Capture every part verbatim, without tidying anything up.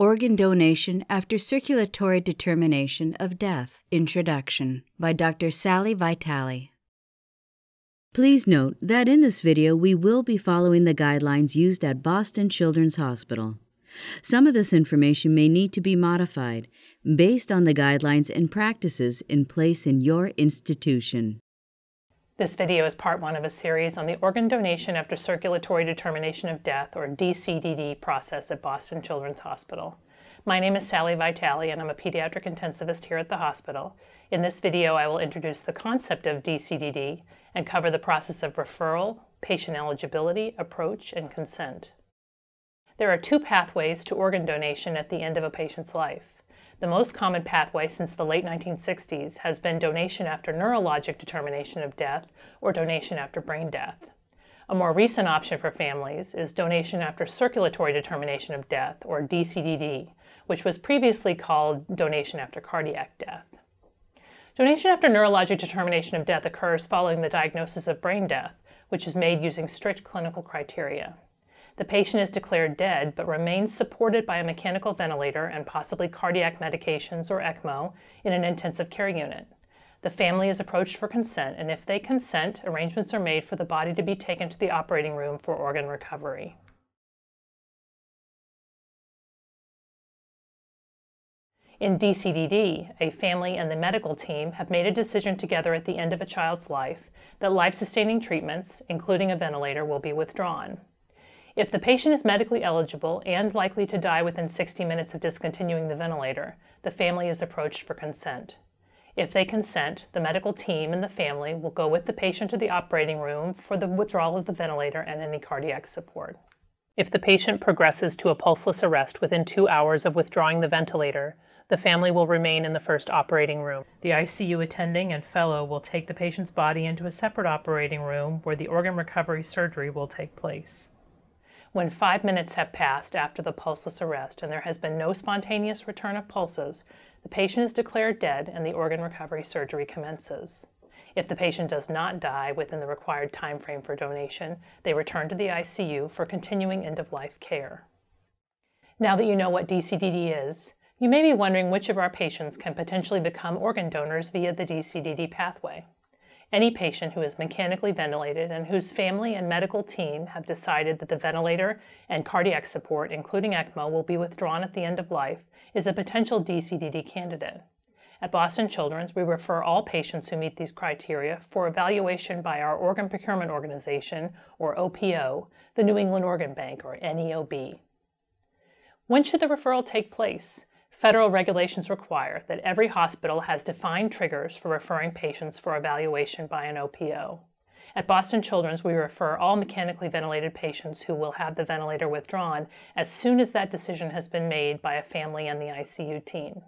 Organ Donation After Circulatory Determination of Death, Introduction, by Doctor Sally Vitali. Please note that in this video we will be following the guidelines used at Boston Children's Hospital. Some of this information may need to be modified based on the guidelines and practices in place in your institution. This video is part one of a series on the Organ Donation After Circulatory Determination of Death, or D C D D, process at Boston Children's Hospital. My name is Sally Vitali, and I'm a pediatric intensivist here at the hospital. In this video, I will introduce the concept of D C D D and cover the process of referral, patient eligibility, approach, and consent. There are two pathways to organ donation at the end of a patient's life. The most common pathway since the late nineteen sixties has been donation after neurologic determination of death or donation after brain death. A more recent option for families is donation after circulatory determination of death, or D C D D, which was previously called donation after cardiac death. Donation after neurologic determination of death occurs following the diagnosis of brain death, which is made using strict clinical criteria. The patient is declared dead but remains supported by a mechanical ventilator and possibly cardiac medications, or ECMO, in an intensive care unit. The family is approached for consent, and if they consent, arrangements are made for the body to be taken to the operating room for organ recovery. In D C D D, a family and the medical team have made a decision together at the end of a child's life that life-sustaining treatments, including a ventilator, will be withdrawn. If the patient is medically eligible and likely to die within sixty minutes of discontinuing the ventilator, the family is approached for consent. If they consent, the medical team and the family will go with the patient to the operating room for the withdrawal of the ventilator and any cardiac support. If the patient progresses to a pulseless arrest within two hours of withdrawing the ventilator, the family will remain in the first operating room. The I C U attending and fellow will take the patient's body into a separate operating room where the organ recovery surgery will take place. When five minutes have passed after the pulseless arrest and there has been no spontaneous return of pulses, the patient is declared dead and the organ recovery surgery commences. If the patient does not die within the required time frame for donation, they return to the I C U for continuing end-of-life care. Now that you know what D C D D is, you may be wondering which of our patients can potentially become organ donors via the D C D D pathway. Any patient who is mechanically ventilated and whose family and medical team have decided that the ventilator and cardiac support, including ECMO, will be withdrawn at the end of life is a potential D C D D candidate. At Boston Children's, we refer all patients who meet these criteria for evaluation by our Organ Procurement Organization, or O P O, the New England Organ Bank, or N E O B. When should the referral take place? Federal regulations require that every hospital has defined triggers for referring patients for evaluation by an O P O. At Boston Children's, we refer all mechanically ventilated patients who will have the ventilator withdrawn as soon as that decision has been made by a family and the I C U team.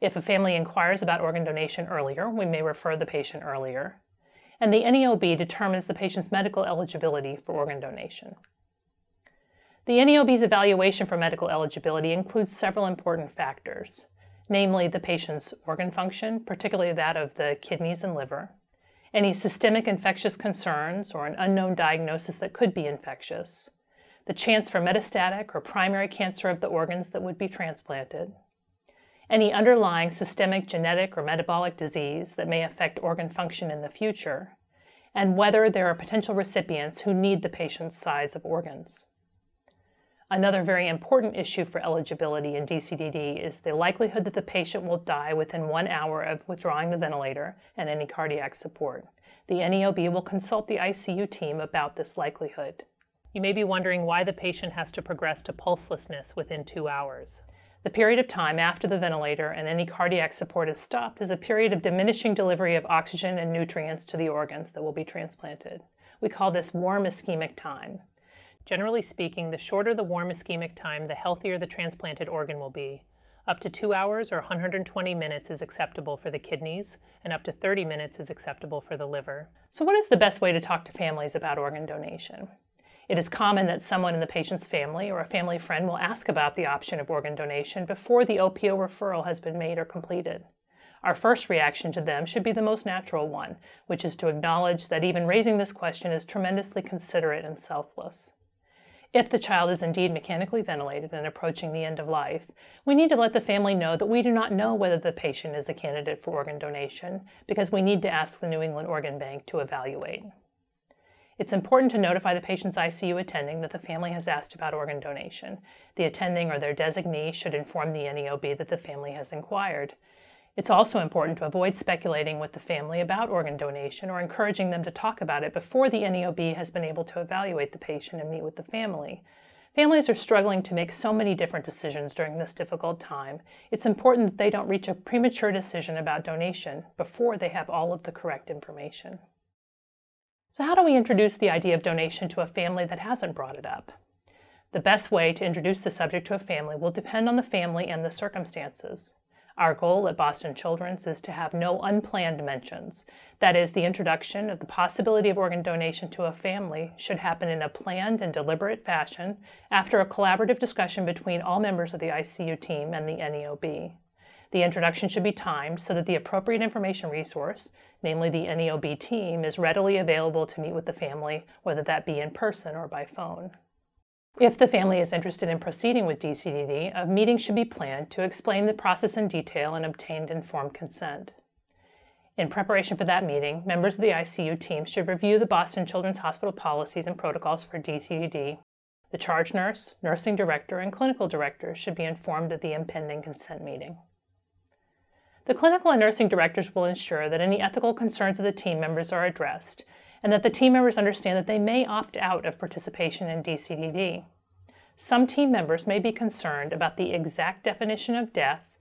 If a family inquires about organ donation earlier, we may refer the patient earlier. And the N E O B determines the patient's medical eligibility for organ donation. The N E O B's evaluation for medical eligibility includes several important factors, namely the patient's organ function, particularly that of the kidneys and liver, any systemic infectious concerns or an unknown diagnosis that could be infectious, the chance for metastatic or primary cancer of the organs that would be transplanted, any underlying systemic genetic or metabolic disease that may affect organ function in the future, and whether there are potential recipients who need the patient's size of organs. Another very important issue for eligibility in D C D D is the likelihood that the patient will die within one hour of withdrawing the ventilator and any cardiac support. The N E O B will consult the I C U team about this likelihood. You may be wondering why the patient has to progress to pulselessness within two hours. The period of time after the ventilator and any cardiac support is stopped is a period of diminishing delivery of oxygen and nutrients to the organs that will be transplanted. We call this warm ischemic time. Generally speaking, the shorter the warm ischemic time, the healthier the transplanted organ will be. Up to two hours or one hundred twenty minutes is acceptable for the kidneys, and up to thirty minutes is acceptable for the liver. So what is the best way to talk to families about organ donation? It is common that someone in the patient's family or a family friend will ask about the option of organ donation before the O P O referral has been made or completed. Our first reaction to them should be the most natural one, which is to acknowledge that even raising this question is tremendously considerate and selfless. If the child is indeed mechanically ventilated and approaching the end of life, we need to let the family know that we do not know whether the patient is a candidate for organ donation, because we need to ask the New England Organ Bank to evaluate. It's important to notify the patient's I C U attending that the family has asked about organ donation. The attending or their designee should inform the N E O B that the family has inquired. It's also important to avoid speculating with the family about organ donation or encouraging them to talk about it before the N E O B has been able to evaluate the patient and meet with the family. Families are struggling to make so many different decisions during this difficult time. It's important that they don't reach a premature decision about donation before they have all of the correct information. So how do we introduce the idea of donation to a family that hasn't brought it up? The best way to introduce the subject to a family will depend on the family and the circumstances. Our goal at Boston Children's is to have no unplanned mentions. That is, the introduction of the possibility of organ donation to a family should happen in a planned and deliberate fashion after a collaborative discussion between all members of the I C U team and the N E O B. The introduction should be timed so that the appropriate information resource, namely the N E O B team, is readily available to meet with the family, whether that be in person or by phone. If the family is interested in proceeding with D C D D, a meeting should be planned to explain the process in detail and obtain informed consent. In preparation for that meeting, members of the I C U team should review the Boston Children's Hospital policies and protocols for D C D D. The charge nurse, nursing director, and clinical director should be informed of the impending consent meeting. The clinical and nursing directors will ensure that any ethical concerns of the team members are addressed, and that the team members understand that they may opt out of participation in D C D D. Some team members may be concerned about the exact definition of death,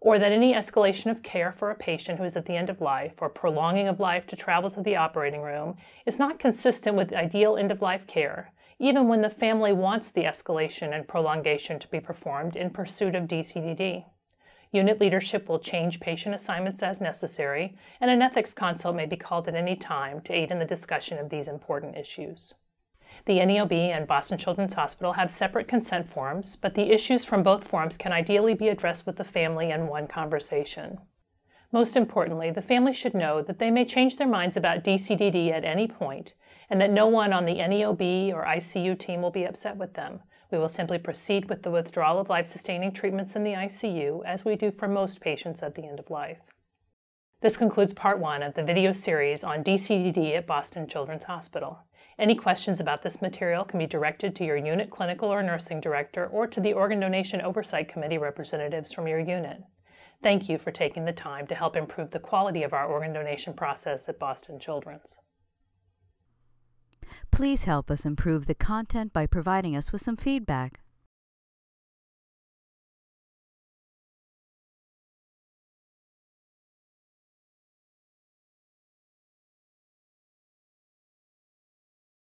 or that any escalation of care for a patient who is at the end of life or prolonging of life to travel to the operating room is not consistent with ideal end-of-life care, even when the family wants the escalation and prolongation to be performed in pursuit of D C D D. Unit leadership will change patient assignments as necessary, and an ethics consult may be called at any time to aid in the discussion of these important issues. The N E O B and Boston Children's Hospital have separate consent forms, but the issues from both forms can ideally be addressed with the family in one conversation. Most importantly, the family should know that they may change their minds about D C D D at any point, and that no one on the N E O B or I C U team will be upset with them. We will simply proceed with the withdrawal of life-sustaining treatments in the I C U, as we do for most patients at the end of life. This concludes part one of the video series on D C D D at Boston Children's Hospital. Any questions about this material can be directed to your unit clinical or nursing director or to the Organ Donation Oversight Committee representatives from your unit. Thank you for taking the time to help improve the quality of our organ donation process at Boston Children's. Please help us improve the content by providing us with some feedback.